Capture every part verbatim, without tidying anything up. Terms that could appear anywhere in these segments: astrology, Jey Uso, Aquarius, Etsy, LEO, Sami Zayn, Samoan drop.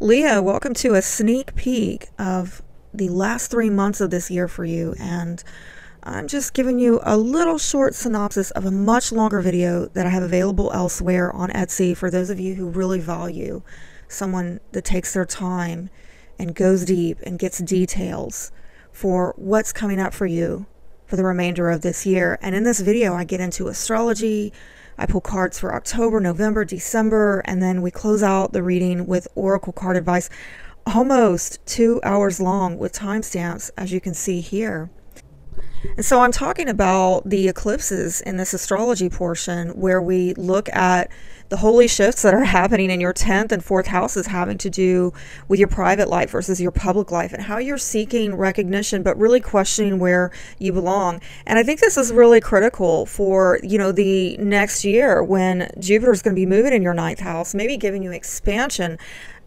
Leo, welcome to a sneak peek of the last three months of this year for you, and I'm just giving you a little short synopsis of a much longer video that I have available elsewhere on Etsy for those of you who really value someone that takes their time and goes deep and gets details for what's coming up for you for the remainder of this year. And in this video, I get into astrology, I pull cards for October, November, December, and then we close out the reading with oracle card advice, almost two hours long with timestamps, as you can see here. And so I'm talking about the eclipses in this astrology portion, where we look at the holy shifts that are happening in your tenth and fourth houses, having to do with your private life versus your public life, and how you're seeking recognition but really questioning where you belong. And I think this is really critical for, you know, the next year when Jupiter is going to be moving in your ninth house, maybe giving you expansion.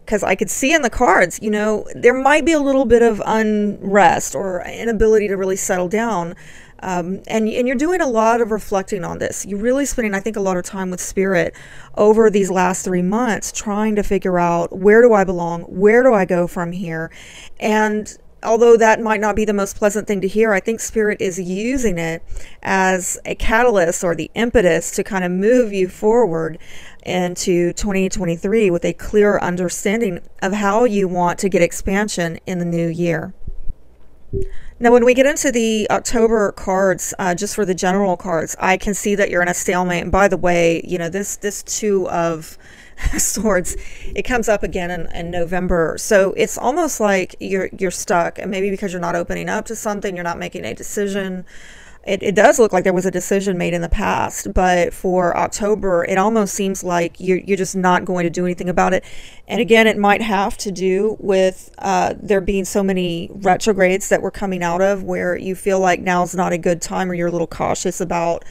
Because I could see in the cards, you know, there might be a little bit of unrest or inability to really settle down. Um, and, and you're doing a lot of reflecting on this. You're really spending, I think, a lot of time with spirit over these last three months trying to figure out, where do I belong? Where do I go from here? And although that might not be the most pleasant thing to hear, I think spirit is using it as a catalyst or the impetus to kind of move you forward into twenty twenty-three with a clear understanding of how you want to get expansion in the new year. Now, when we get into the October cards, uh, just for the general cards, I can see that you're in a stalemate. And by the way, you know, this, this two of swords, it comes up again in, in November. So it's almost like you're, you're stuck, and maybe because you're not opening up to something, you're not making a decision. It, it does look like there was a decision made in the past, but for October, it almost seems like you're, you're just not going to do anything about it. And again, it might have to do with uh, there being so many retrogrades that we're coming out of, where you feel like now's not a good time, or you're a little cautious about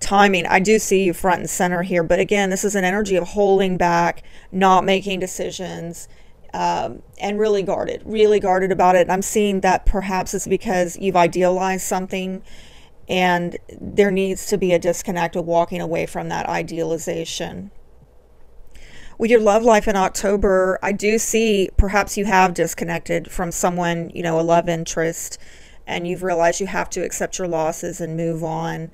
timing. I do see you front and center here, but again, this is an energy of holding back, not making decisions, Um, and really guarded, really guarded about it. And I'm seeing that perhaps it's because you've idealized something, and there needs to be a disconnect of walking away from that idealization. With your love life in October, I do see perhaps you have disconnected from someone, you know, a love interest, and you've realized you have to accept your losses and move on.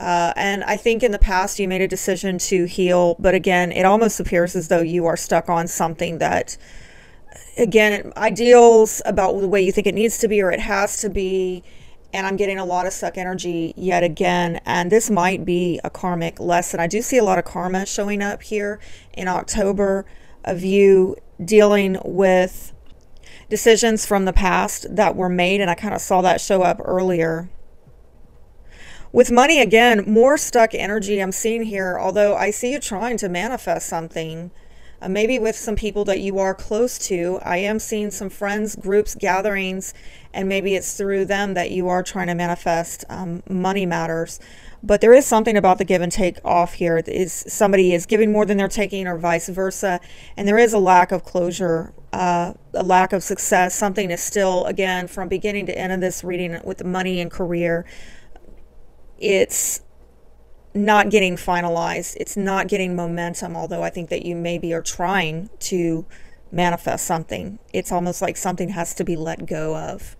Uh, and I think in the past you made a decision to heal, but again, it almost appears as though you are stuck on something that, again, ideals about the way you think it needs to be or it has to be. And I'm getting a lot of stuck energy yet again. And this might be a karmic lesson. I do see a lot of karma showing up here in October of you dealing with decisions from the past that were made. And I kind of saw that show up earlier. With money, again, more stuck energy I'm seeing here, although I see you trying to manifest something, uh, maybe with some people that you are close to. I am seeing some friends, groups, gatherings, and maybe it's through them that you are trying to manifest um, money matters. But there is something about the give and take off here. It is, somebody is giving more than they're taking, or vice versa, and there is a lack of closure, uh, a lack of success. Something is still, again, from beginning to end of this reading with money and career, it's not getting finalized. It's not getting momentum, although I think that you maybe are trying to manifest something. It's almost like something has to be let go of.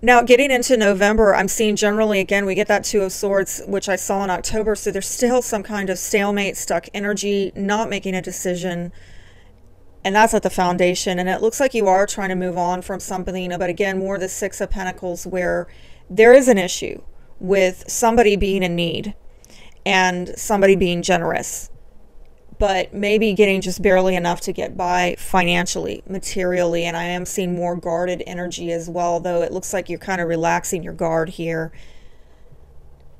Now, getting into November, I'm seeing generally, again, we get that two of swords, which I saw in October. So there's still some kind of stalemate, stuck energy, not making a decision. And that's at the foundation. And it looks like you are trying to move on from something, but again, more the six of pentacles, where there is an issue with somebody being in need and somebody being generous, but maybe getting just barely enough to get by financially, materially. And I am seeing more guarded energy as well, though it looks like you're kind of relaxing your guard here,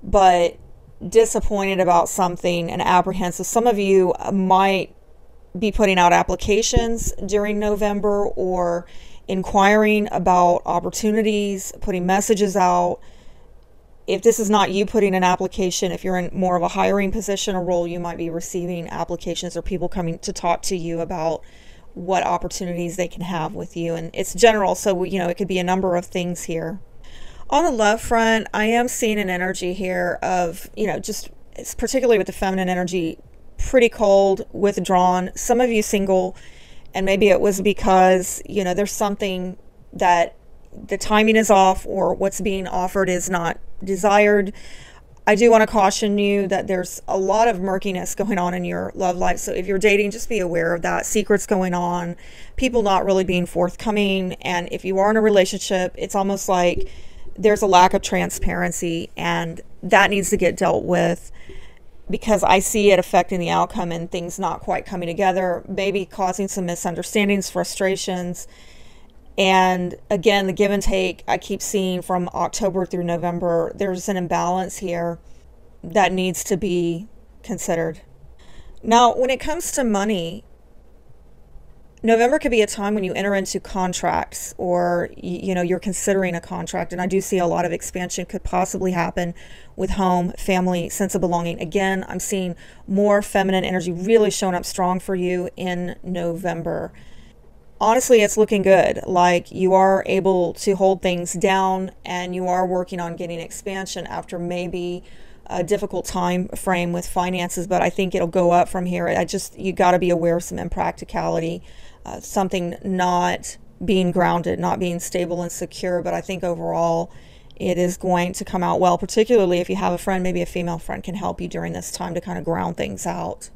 but disappointed about something and apprehensive. Some of you might be putting out applications during November, or inquiring about opportunities, putting messages out. If this is not you putting an application, if you're in more of a hiring position or role, you might be receiving applications or people coming to talk to you about what opportunities they can have with you. And it's general, so, you know, it could be a number of things here. On the love front, I am seeing an energy here of, you know, just, it's particularly with the feminine energy, pretty cold, withdrawn. Some of you single, and maybe it was because, you know, there's something that the timing is off or what's being offered is not desired. I do want to caution you that there's a lot of murkiness going on in your love life. So if you're dating, just be aware of that. Secrets going on, people not really being forthcoming. And if you are in a relationship, it's almost like there's a lack of transparency, and that needs to get dealt with, because I see it affecting the outcome and things not quite coming together, maybe causing some misunderstandings, frustrations. And again, the give and take I keep seeing from October through November, there's an imbalance here that needs to be considered. Now, when it comes to money, November could be a time when you enter into contracts, or, you know, you're considering a contract. And I do see a lot of expansion could possibly happen with home, family, sense of belonging. Again, I'm seeing more feminine energy really showing up strong for you in November. Honestly, it's looking good. Like, you are able to hold things down, and you are working on getting expansion after maybe a difficult time frame with finances, but I think it'll go up from here. I just, you got to be aware of some impracticality, uh, something not being grounded, not being stable and secure. But I think overall it is going to come out well, particularly if you have a friend, maybe a female friend can help you during this time to kind of ground things out.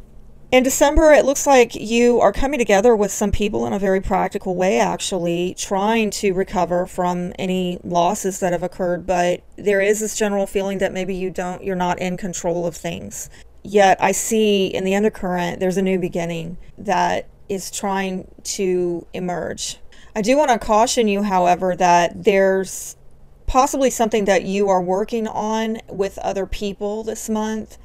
In December, it looks like you are coming together with some people in a very practical way, actually, trying to recover from any losses that have occurred. But there is this general feeling that maybe you don't, you're not in control of things. Yet I see in the undercurrent, there's a new beginning that is trying to emerge. I do want to caution you, however, that there's possibly something that you are working on with other people this month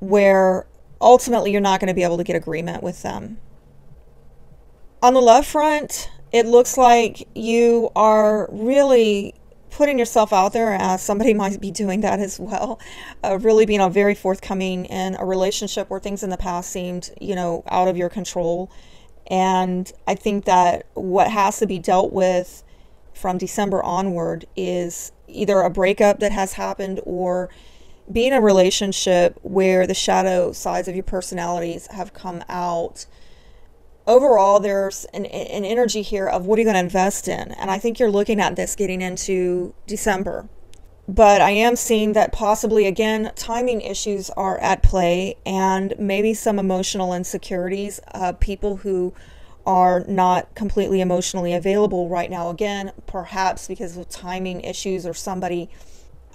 where ultimately you're not going to be able to get agreement with them. On the love front, it looks like you are really putting yourself out there, as somebody might be doing that as well, uh, really being a very forthcoming in a relationship where things in the past seemed, you know, out of your control. And I think that what has to be dealt with from December onward is either a breakup that has happened, or be in a relationship where the shadow sides of your personalities have come out. Overall, there's an, an energy here of what are you going to invest in? And I think you're looking at this getting into December. But I am seeing that possibly, again, timing issues are at play, and maybe some emotional insecurities, uh, people who are not completely emotionally available right now. Again, perhaps because of timing issues, or somebody,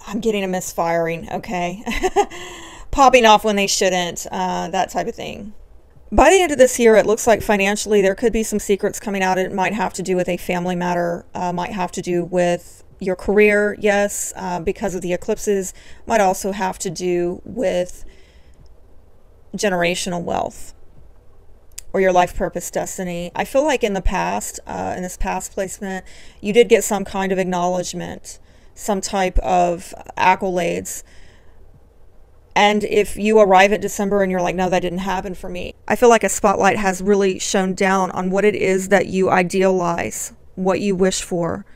I'm getting a misfiring, okay? Popping off when they shouldn't, uh, that type of thing. By the end of this year, it looks like financially there could be some secrets coming out. It might have to do with a family matter, uh, might have to do with your career, yes, uh, because of the eclipses. Might also have to do with generational wealth or your life purpose destiny. I feel like in the past, uh, in this past placement, you did get some kind of acknowledgement, some type of accolades. And if you arrive at December and you're like, no, that didn't happen for me, I feel like a spotlight has really shone down on what it is that you idealize, what you wish for.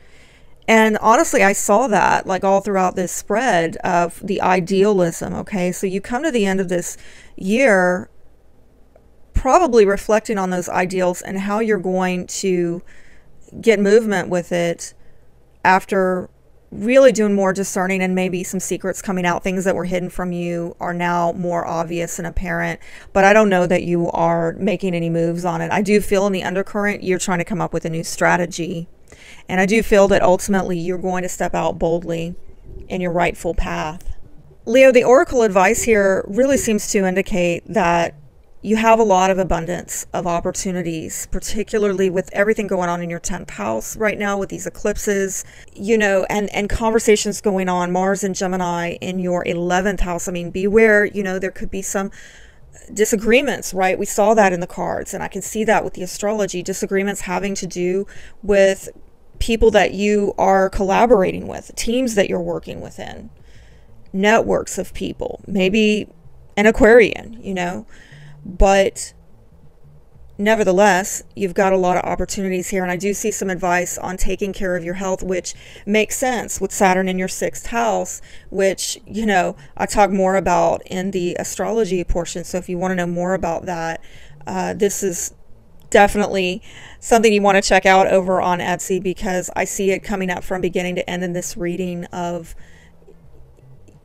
And honestly, I saw that like all throughout this spread of the idealism, okay? So you come to the end of this year probably reflecting on those ideals and how you're going to get movement with it after really doing more discerning, and maybe some secrets coming out. Things that were hidden from you are now more obvious and apparent, but I don't know that you are making any moves on it. I do feel in the undercurrent, you're trying to come up with a new strategy. And I do feel that ultimately you're going to step out boldly in your rightful path. Leo, the oracle advice here really seems to indicate that you have a lot of abundance of opportunities, particularly with everything going on in your tenth house right now with these eclipses, you know, and, and conversations going on. Mars and Gemini in your eleventh house. I mean, beware, you know, there could be some disagreements, right? We saw that in the cards, and I can see that with the astrology, disagreements having to do with people that you are collaborating with, teams that you're working within, networks of people, maybe an Aquarian, you know. But Nevertheless, you've got a lot of opportunities here, and I do see some advice on taking care of your health, which makes sense with Saturn in your sixth house, which, you know, I talk more about in the astrology portion. So if you want to know more about that, uh, this is definitely something you want to check out over on Etsy, because I see it coming up from beginning to end in this reading of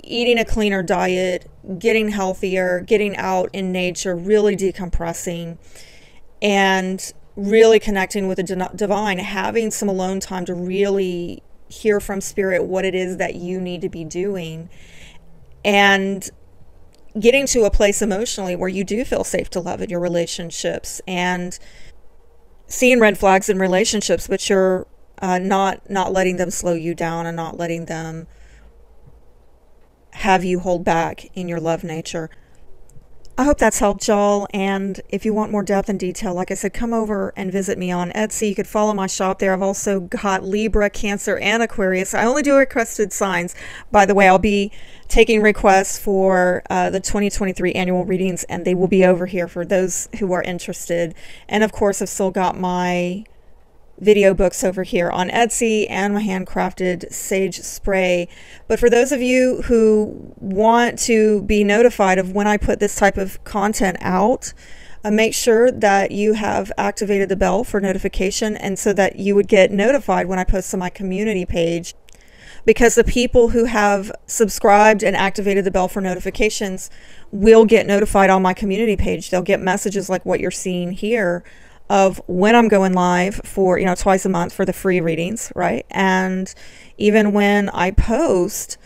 eating a cleaner diet, getting healthier, getting out in nature, really decompressing, and really connecting with the divine, having some alone time to really hear from spirit what it is that you need to be doing, and getting to a place emotionally where you do feel safe to love in your relationships, and seeing red flags in relationships, but you're uh, not not letting them slow you down and not letting them have you hold back in your love nature. I hope that's helped y'all, and if you want more depth and detail, like I said, come over and visit me on Etsy. You could follow my shop there. I've also got Libra, Cancer, and Aquarius. I only do requested signs. By the way, I'll be taking requests for uh, the twenty twenty-three annual readings, and they will be over here for those who are interested. And of course, I've still got my video books over here on Etsy and my handcrafted sage spray. But for those of you who want to be notified of when I put this type of content out, uh, make sure that you have activated the bell for notification, and so that you would get notified when I post to my community page, because the people who have subscribed and activated the bell for notifications will get notified on my community page. They'll get messages like what you're seeing here of when I'm going live for, you know, twice a month for the free readings, right? And even when I post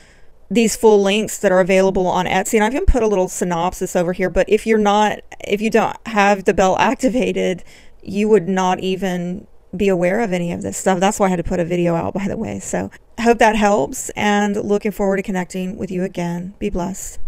these full links that are available on Etsy, and I've even put a little synopsis over here, but if you're not, if you don't have the bell activated, you would not even be aware of any of this stuff. That's why I had to put a video out, by the way. So I hope that helps, and looking forward to connecting with you again. Be blessed.